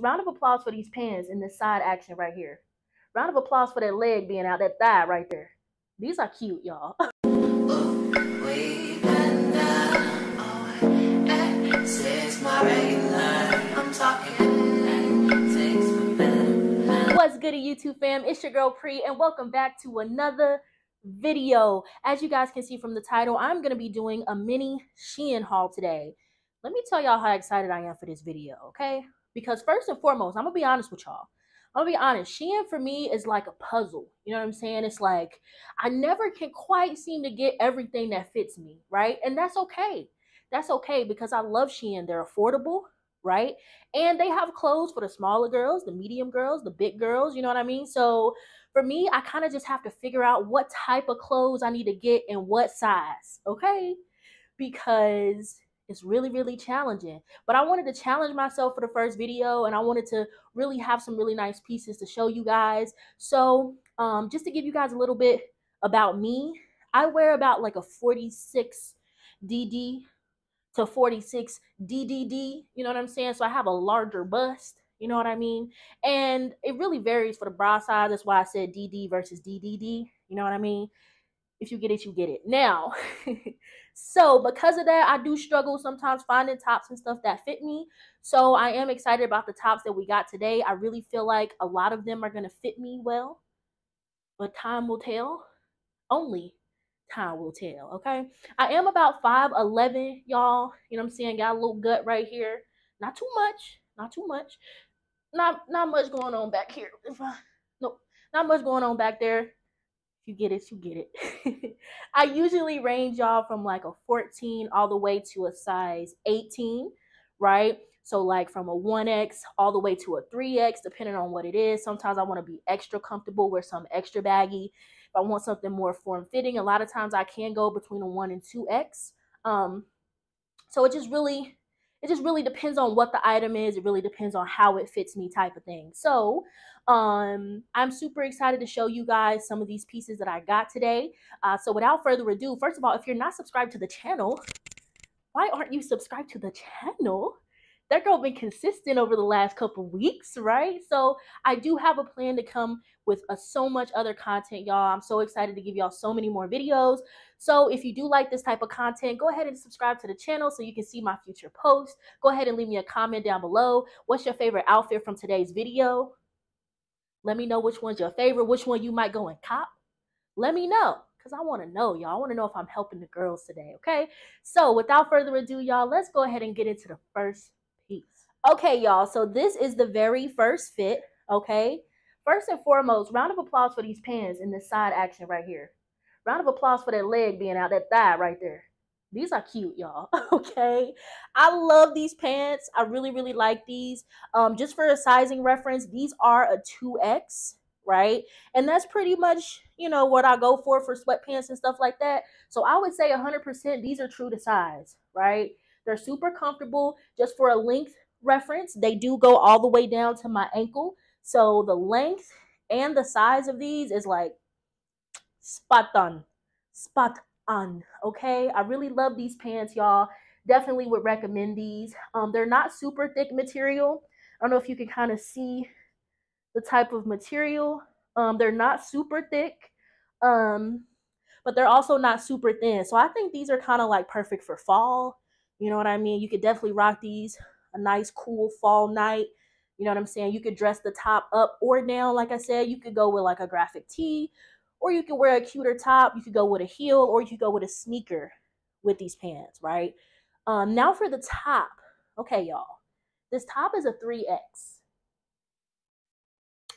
Round of applause for these pins in this side action right here. Round of applause for that leg being out, that thigh right there. These are cute, y'all. What's good, YouTube fam? It's your girl Pri, and welcome back to another video. As you guys can see from the title, I'm gonna be doing a mini Shein haul today. Let me tell y'all how excited I am for this video, okay? Because first and foremost, I'm gonna be honest with y'all. I'm gonna be honest, Shein for me is like a puzzle. You know what I'm saying? It's like, I never can quite seem to get everything that fits me, right? And that's okay. That's okay, because I love Shein. They're affordable, right? And they have clothes for the smaller girls, the medium girls, the big girls, you know what I mean? So for me, I kind of just have to figure out what type of clothes I need to get and what size, okay? Because it's really, really challenging. But I wanted to challenge myself for the first video, and I wanted to really have some really nice pieces to show you guys. So just to give you guys a little bit about me, I wear about like a 46 DD to 46 DDD, you know what I'm saying? So I have a larger bust, you know what I mean? And it really varies for the bra size. That's why I said DD versus DDD, you know what I mean? If you get it, you get it. Now, so because of that, I do struggle sometimes finding tops and stuff that fit me. So I am excited about the tops that we got today. I really feel like a lot of them are going to fit me well, but time will tell. Only time will tell, okay? I am about 5'11", y'all. You know what I'm saying? Got a little gut right here. Not too much. Not too much. Not much going on back here. Nope. Not much going on back there. You get it, you get it. I usually range, y'all, from like a 14 all the way to a size 18, right? So like from a 1X all the way to a 3X, depending on what it is. Sometimes I want to be extra comfortable, wear some extra baggy. If I want something more form-fitting, a lot of times I can go between a 1 and 2X. So it just really depends on what the item is. It really depends on how it fits me type of thing. So I'm super excited to show you guys some of these pieces that I got today. So without further ado, first of all, if you're not subscribed to the channel, why aren't you subscribed to the channel? That girl been consistent over the last couple weeks, right? So I do have a plan to come with so much other content, y'all. I'm so excited to give y'all so many more videos. So if you do like this type of content, go ahead and subscribe to the channel so you can see my future posts. Go ahead and leave me a comment down below. What's your favorite outfit from today's video? Let me know which one's your favorite, which one you might go and cop. Let me know, because I want to know, y'all. I want to know if I'm helping the girls today, okay? So without further ado, y'all, let's go ahead and get into the first. Okay, y'all, so this is the very first fit, okay? First and foremost, round of applause for these pants in this side action right here. Round of applause for that leg being out, that thigh right there. These are cute, y'all, okay? I love these pants. I really, really like these. Just for a sizing reference, these are a 2X, right? And that's pretty much, you know, what I go for sweatpants and stuff like that. So I would say 100% these are true to size, right? They're super comfortable. Just for a length reference, they do go all the way down to my ankle. So the length and the size of these is like spot on, okay? I really love these pants, y'all. Definitely would recommend these. They're not super thick material. I don't know if you can kind of see the type of material. They're not super thick, but they're also not super thin. So I think these are kind of like perfect for fall. You know what I mean? You could definitely rock these a nice, cool fall night. You know what I'm saying? You could dress the top up or down. Like I said, you could go with like a graphic tee, or you could wear a cuter top. You could go with a heel, or you could go with a sneaker with these pants, right? Now for the top. Okay, y'all. This top is a 3X.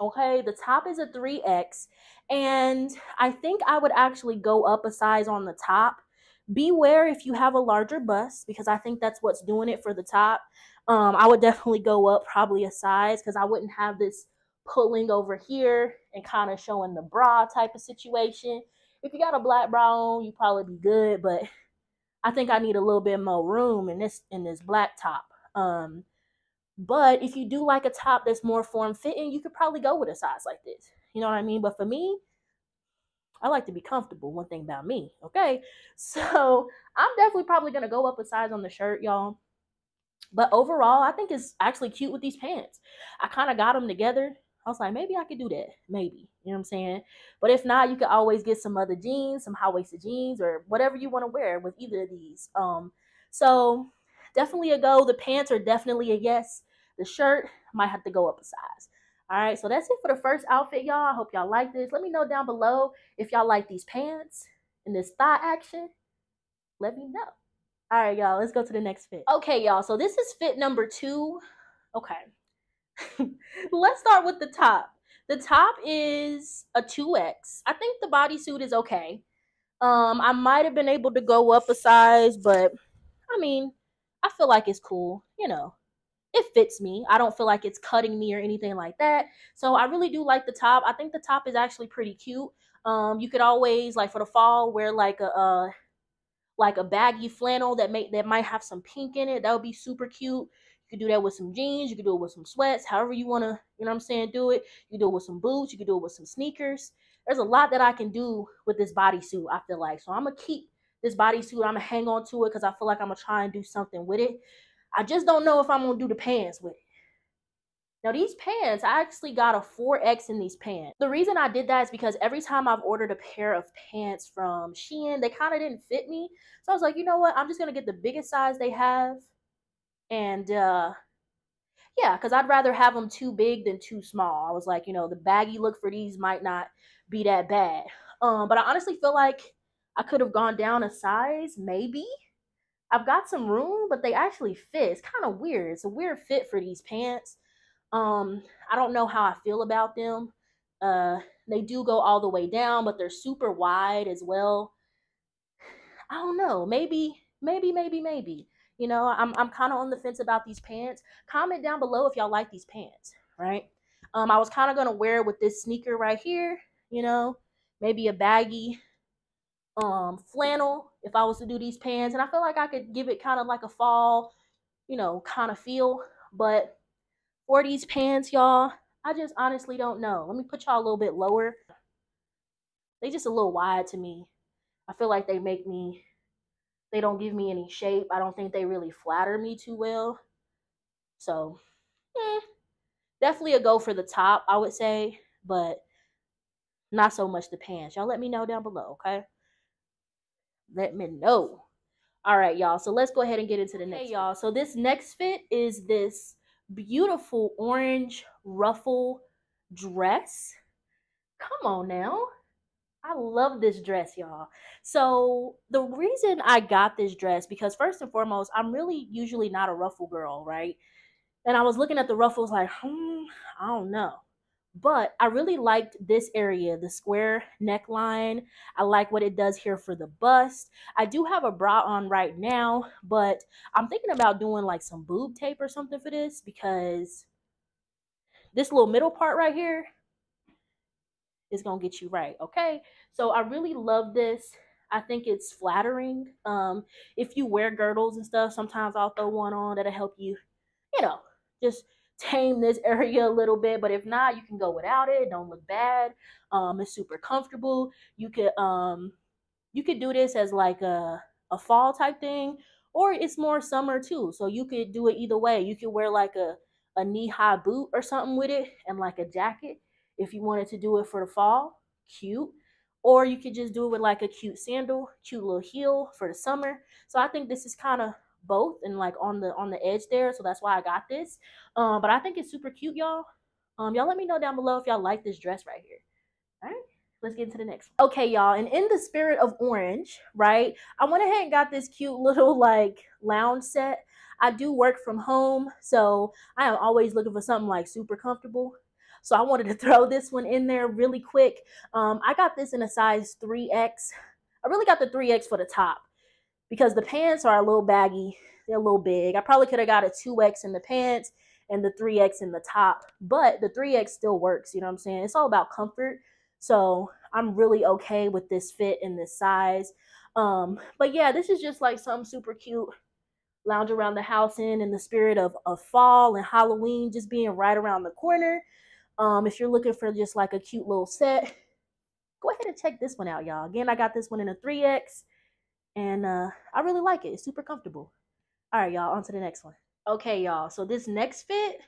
Okay, the top is a 3X. And I think I would actually go up a size on the top. Beware if you have a larger bust, because I think that's what's doing it for the top. I would definitely go up probably a size, because I wouldn't have this pulling over here and kind of showing the bra type of situation. If you got a black bra on, you probably be good, but I think I need a little bit more room in this black top. But if you do like a top that's more form-fitting, you could probably go with a size like this. You know what I mean? But for me, I like to be comfortable, one thing about me, okay? So I'm definitely probably going to go up a size on the shirt, y'all. But overall, I think it's actually cute with these pants. I kind of got them together. I was like, maybe I could do that. Maybe. You know what I'm saying? But if not, you can always get some other jeans, some high-waisted jeans, or whatever you want to wear with either of these. So definitely a go. The pants are definitely a yes. The shirt might have to go up a size. All right, so that's it for the first outfit, y'all. I hope y'all like this. Let me know down below if y'all like these pants and this thigh action. Let me know. All right, y'all, let's go to the next fit. Okay, y'all, so this is fit number 2. Okay. Let's start with the top. The top is a 2X. I think the bodysuit is okay. I might have been able to go up a size, but, I mean, I feel like it's cool, you know. It fits me. I don't feel like it's cutting me or anything like that. So I really do like the top. I think the top is actually pretty cute. You could always, like, for the fall, wear like a baggy flannel that might have some pink in it. That would be super cute. You could do that with some jeans. You could do it with some sweats. However you want to, you know what I'm saying, do it. You do it with some boots. You could do it with some sneakers. There's a lot that I can do with this bodysuit, I feel like. So I'm going to keep this bodysuit. I'm going to hang on to it because I feel like I'm going to try and do something with it. I just don't know if I'm going to do the pants with it. Now, these pants, I actually got a 4X in these pants. The reason I did that is because every time I've ordered a pair of pants from Shein, they kind of didn't fit me. So I was like, you know what? I'm just going to get the biggest size they have. And, yeah, because I'd rather have them too big than too small. I was like, you know, the baggy look for these might not be that bad. But I honestly feel like I could have gone down a size, maybe. I've got some room, but they actually fit. It's kind of weird. It's a weird fit for these pants. I don't know how I feel about them. They do go all the way down, but they're super wide as well. I don't know. Maybe. You know, I'm kind of on the fence about these pants. Comment down below if y'all like these pants, right? I was kind of going to wear it with this sneaker right here, you know, maybe a baggy flannel if I was to do these pants. And I feel like I could give it kind of like a fall, you know, kind of feel. But for these pants, y'all, I just honestly don't know. Let me put y'all a little bit lower. They just a little wide to me. I feel like they don't give me any shape. I don't think they really flatter me too well. So, definitely a go for the top, I would say, but not so much the pants. Y'all let me know down below, okay? Let me know. All right, y'all. So let's go ahead and get into the next. Hey, y'all. So this next fit is this beautiful orange ruffle dress. Come on now. I love this dress, y'all. So the reason I got this dress, because first and foremost, I'm really usually not a ruffle girl, right? And I was looking at the ruffles like, I don't know. But I really liked this area, the square neckline. I like what it does here for the bust. I do have a bra on right now, but I'm thinking about doing like some boob tape or something for this, because this little middle part right here is going to get you right, okay? So I really love this. I think it's flattering. If you wear girdles and stuff, sometimes I'll throw one on. That'll help you, you know, just tame this area a little bit, but if not, you can go without it. Don't look bad. It's super comfortable. You could do this as like a fall type thing, or it's more summer too. So you could do it either way. You could wear like a knee-high boot or something with it, and like a jacket if you wanted to do it for the fall. Cute. Or you could just do it with like a cute sandal, cute little heel for the summer. So I think this is kind of both, and like on the edge there, so that's why I got this. But I think it's super cute, y'all. Y'all let me know down below if y'all like this dress right here. All right, let's get into the next one. Okay, y'all, and in the spirit of orange, right, I went ahead and got this cute little like lounge set. I do work from home, so I am always looking for something like super comfortable, so I wanted to throw this one in there really quick. I got this in a size 3X. I really got the 3X for the top, because the pants are a little baggy. They're a little big. I probably could have got a 2X in the pants and the 3X in the top. But the 3X still works. You know what I'm saying? It's all about comfort. So I'm really okay with this fit and this size. But yeah, this is just like something super cute. Lounge around the house in the spirit of fall and Halloween just being right around the corner. If you're looking for just like a cute little set, go ahead and check this one out, y'all. Again, I got this one in a 3X. And I really like it. It's super comfortable. All right, y'all, on to the next one. Okay, y'all. So this next fit,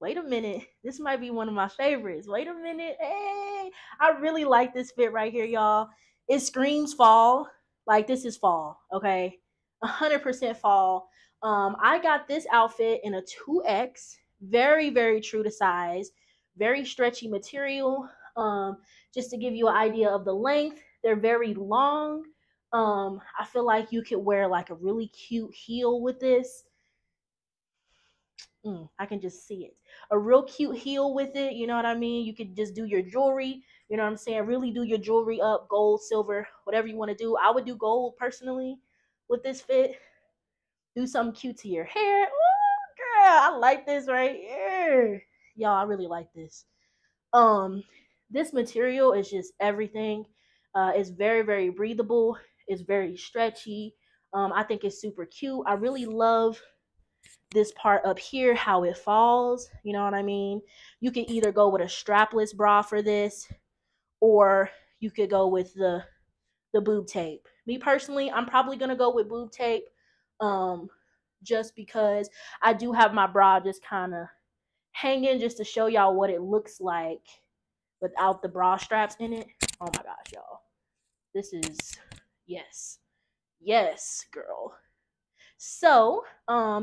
wait a minute. This might be one of my favorites. Wait a minute. Hey, I really like this fit right here, y'all. It screams fall. Like, this is fall, okay? 100% fall. I got this outfit in a 2X. Very, very true to size. Very stretchy material. Just to give you an idea of the length, they're very long. I feel like you could wear like a really cute heel with this. I can just see it. A real cute heel with it, you know what I mean? You could just do your jewelry, you know what I'm saying? Really do your jewelry up, gold, silver, whatever you want to do. I would do gold personally with this fit. Do something cute to your hair. Ooh, girl, I like this right here. Y'all, I really like this. This material is just everything. It's very, very breathable. It's very stretchy. I think it's super cute. I really love this part up here, how it falls. You know what I mean? You can either go with a strapless bra for this, or you could go with the boob tape. Me personally, I'm probably going to go with boob tape just because I do have my bra just kind of hanging just to show y'all what it looks like without the bra straps in it. Oh my gosh, y'all. This is, yes. Yes, girl. So,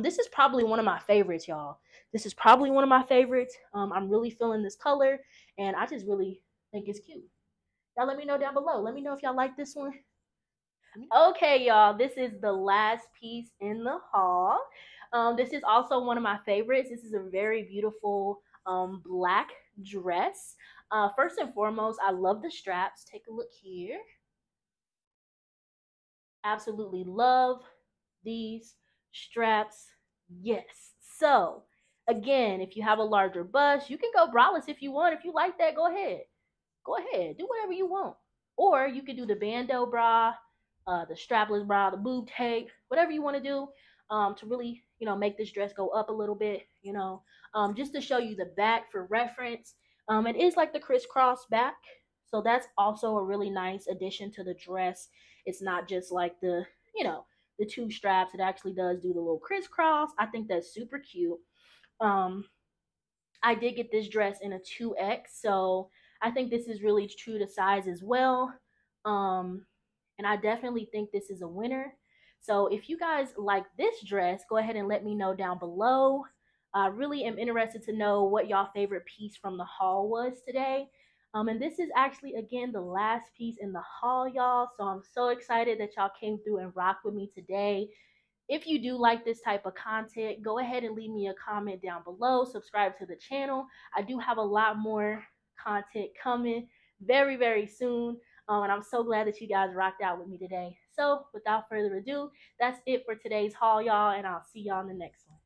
this is probably one of my favorites, y'all. This is probably one of my favorites. I'm really feeling this color, and I just really think it's cute. Y'all let me know down below. Let me know if y'all like this one. Okay, y'all. This is the last piece in the haul. This is also one of my favorites. This is a very beautiful black dress. First and foremost, I love the straps. Take a look here. Absolutely love these straps. Yes. So, again, if you have a larger bust, you can go braless if you want. If you like that, go ahead. Go ahead. Do whatever you want. Or you can do the bandeau bra, the strapless bra, the boob tape, whatever you want to do to really, you know, make this dress go up a little bit, you know, just to show you the back for reference. It is like the crisscross back, so that's also a really nice addition to the dress. It's not just like the, you know, the two straps. It actually does do the little crisscross. I think that's super cute. I did get this dress in a 2X, so I think this is really true to size as well. And I definitely think this is a winner. So if you guys like this dress, go ahead and let me know down below. I really am interested to know what y'all favorite piece from the haul was today. And this is actually, again, the last piece in the haul, y'all. So I'm so excited that y'all came through and rocked with me today. If you do like this type of content, go ahead and leave me a comment down below. Subscribe to the channel. I do have a lot more content coming very, very soon. And I'm so glad that you guys rocked out with me today. So without further ado, that's it for today's haul, y'all. And I'll see y'all in the next one.